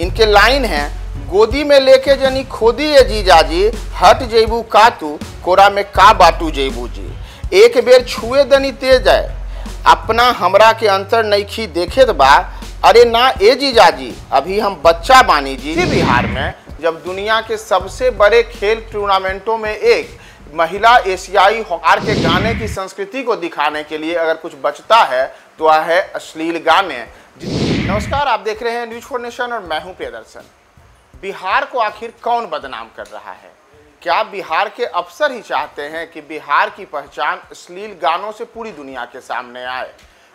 इनके लाइन हैं, गोदी में लेके जनी खोदी है जीजाजी, हट जेबू कातू कोरा में का बाटू जेबू जी। एक बेर छुए दनी तेज है, अपना हमरा के अंतर नईखी देखे बा। अरे ना ए जीजाजी, अभी हम बच्चा बानी जी। बिहार में जब दुनिया के सबसे बड़े खेल टूर्नामेंटों में एक महिला एशियाई हॉकर के गाने की संस्कृति को दिखाने के लिए अगर कुछ बचता है तो वह है अश्लील गाने। नमस्कार, आप देख रहे हैं न्यूज़ फॉर नेशन और मैं हूं प्रियदर्शन। बिहार को आखिर कौन बदनाम कर रहा है? क्या बिहार के अफसर ही चाहते हैं कि बिहार की पहचान अश्लील गानों से पूरी दुनिया के सामने आए?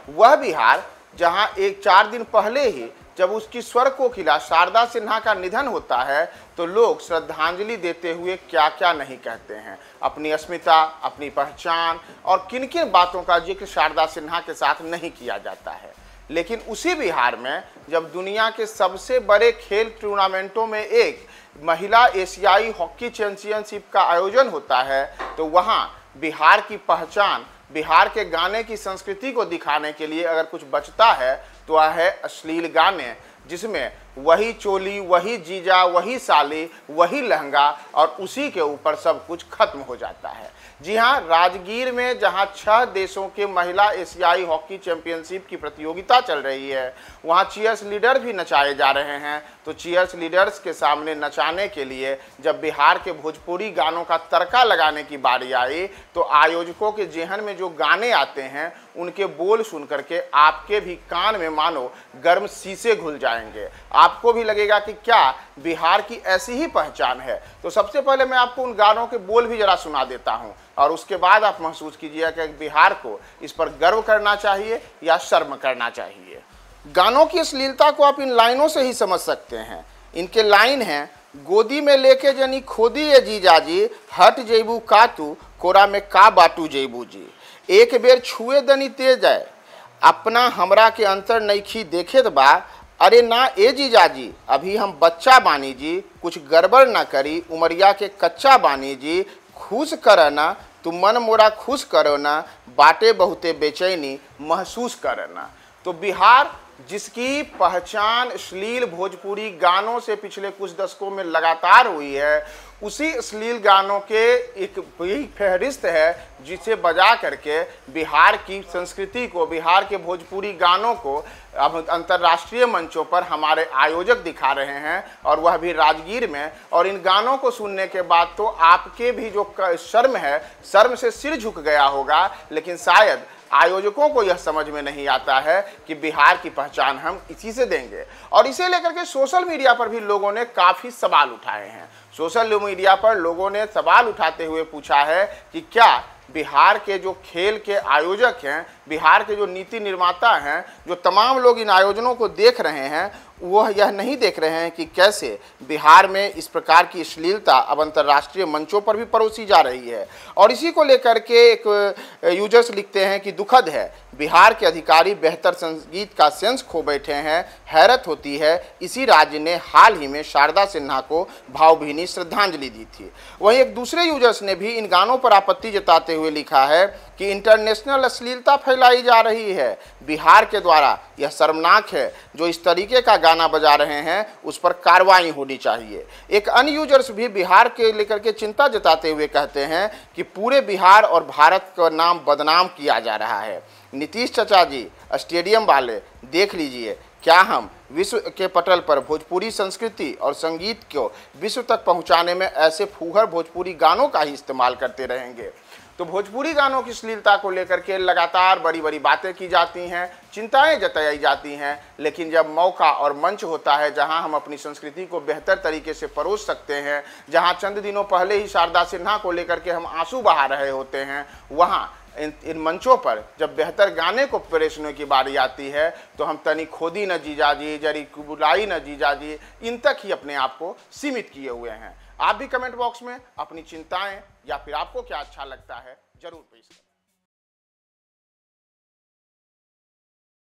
वह बिहार जहाँ एक 4 दिन पहले ही जब उसकी स्वर कोकिला शारदा सिन्हा का निधन होता है तो लोग श्रद्धांजलि देते हुए क्या क्या नहीं कहते हैं। अपनी अस्मिता, अपनी पहचान और किन किन बातों का जिक्र शारदा सिन्हा के साथ नहीं किया जाता है। लेकिन उसी बिहार में जब दुनिया के सबसे बड़े खेल टूर्नामेंटों में एक महिला एशियाई हॉकी चैंपियनशिप का आयोजन होता है तो वहाँ बिहार की पहचान, बिहार के गाने की संस्कृति को दिखाने के लिए अगर कुछ बचता है तो वह है अश्लील गाने, जिसमें वही चोली, वही जीजा, वही साली, वही लहंगा और उसी के ऊपर सब कुछ खत्म हो जाता है। जी हाँ, राजगीर में जहाँ 6 देशों के महिला एशियाई हॉकी चैंपियनशिप की प्रतियोगिता चल रही है, वहाँ चीयर्स लीडर भी नचाए जा रहे हैं। तो चीयर्स लीडर्स के सामने नचाने के लिए जब बिहार के भोजपुरी गानों का तड़का लगाने की बारी आई तो आयोजकों के जेहन में जो गाने आते हैं उनके बोल सुन करके आपके भी कान में मानो गर्म शीशे घुल जाएंगे। आपको भी लगेगा कि क्या बिहार की ऐसी ही पहचान है। तो सबसे पहले मैं आपको उन गानों के बोल भी जरा सुना देता हूं और उसके बाद आप महसूस कीजिएगा कि बिहार को इस पर गर्व करना चाहिए या शर्म करना चाहिए। गानों की अश्लीलता को आप इन लाइनों से ही समझ सकते हैं। इनके लाइन हैं, गोदी में लेके जनी खोदी है जीजाजी, हट जेबू कातू कोरा में का बाटू जेबू जी। एक बेर छुए दनी तेज है, अपना हमरा के अंतर नईखी देखे बा। अरे ना ए जीजाजी, अभी हम बच्चा बानी जी, कुछ गड़बड़ ना करी, उमरिया के कच्चा बानी जी। खुश करना तुम मन मोरा, खुश करो ना, बाटे बहुते बेचैनी महसूस करना। तो बिहार जिसकी पहचान अश्लील भोजपुरी गानों से पिछले कुछ दशकों में लगातार हुई है, उसी अश्लील गानों के एक बड़ी फहरिस्त है जिसे बजा करके बिहार की संस्कृति को, बिहार के भोजपुरी गानों को अब अंतर्राष्ट्रीय मंचों पर हमारे आयोजक दिखा रहे हैं और वह भी राजगीर में। और इन गानों को सुनने के बाद तो आपके भी जो शर्म है, शर्म से सिर झुक गया होगा। लेकिन शायद आयोजकों को यह समझ में नहीं आता है कि बिहार की पहचान हम इसी से देंगे। और इसे लेकर के सोशल मीडिया पर भी लोगों ने काफ़ी सवाल उठाए हैं। सोशल मीडिया पर लोगों ने सवाल उठाते हुए पूछा है कि क्या बिहार के जो खेल के आयोजक हैं, बिहार के जो नीति निर्माता हैं, जो तमाम लोग इन आयोजनों को देख रहे हैं, वह यह नहीं देख रहे हैं कि कैसे बिहार में इस प्रकार की अश्लीलता अब अंतर्राष्ट्रीय मंचों पर भी परोसी जा रही है। और इसी को लेकर के एक यूजर्स लिखते हैं कि दुखद है, बिहार के अधिकारी बेहतर संगीत का सेंस खो बैठे हैं। हैरत होती है, इसी राज्य ने हाल ही में शारदा सिन्हा को भावभीनी श्रद्धांजलि दी थी। वहीं एक दूसरे यूजर्स ने भी इन गानों पर आपत्ति जताते हुए लिखा है कि इंटरनेशनल अश्लीलता फैलाई जा रही है बिहार के द्वारा। यह शर्मनाक है, जो इस तरीके का गाना बजा रहे हैं उस पर कार्रवाई होनी चाहिए। एक अन्य यूजर्स भी बिहार के लेकर के चिंता जताते हुए कहते हैं कि पूरे बिहार और भारत का नाम बदनाम किया जा रहा है। नीतीश चाचा जी, स्टेडियम वाले, देख लीजिए क्या हम विश्व के पटल पर भोजपुरी संस्कृति और संगीत को विश्व तक पहुंचाने में ऐसे फूहर भोजपुरी गानों का ही इस्तेमाल करते रहेंगे। तो भोजपुरी गानों की अश्लीलता को लेकर के लगातार बड़ी बड़ी बातें की जाती हैं, चिंताएं जताई जाती हैं। लेकिन जब मौका और मंच होता है जहां हम अपनी संस्कृति को बेहतर तरीके से परोस सकते हैं, जहां चंद दिनों पहले ही शारदा सिन्हा को लेकर के हम आंसू बहा रहे होते हैं, वहां इन मंचों पर जब बेहतर गाने को परोसने की बारी आती है तो हम तनी खोदी न जीजाजी, जरी कुबुलाई न जीजाजी, इन तक ही अपने आप को सीमित किए हुए हैं। आप भी कमेंट बॉक्स में अपनी चिंताएं या फिर आपको क्या अच्छा लगता है जरूर पेश करें।